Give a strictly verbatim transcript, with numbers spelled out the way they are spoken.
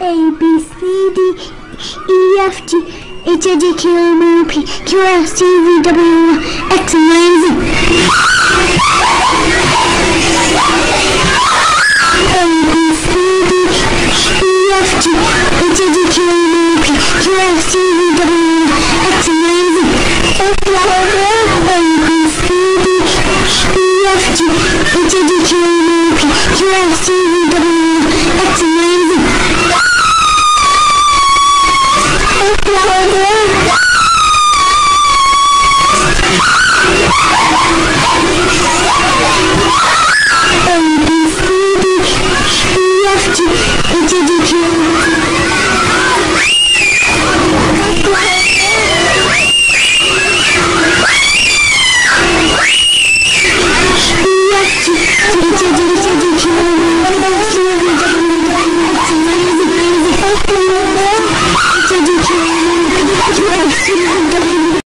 A, B, C, D, E, F, G, H, I, J, K, L, M, N, O, P, Q, R, S, T, U, V, W, X, Y, Z. It's a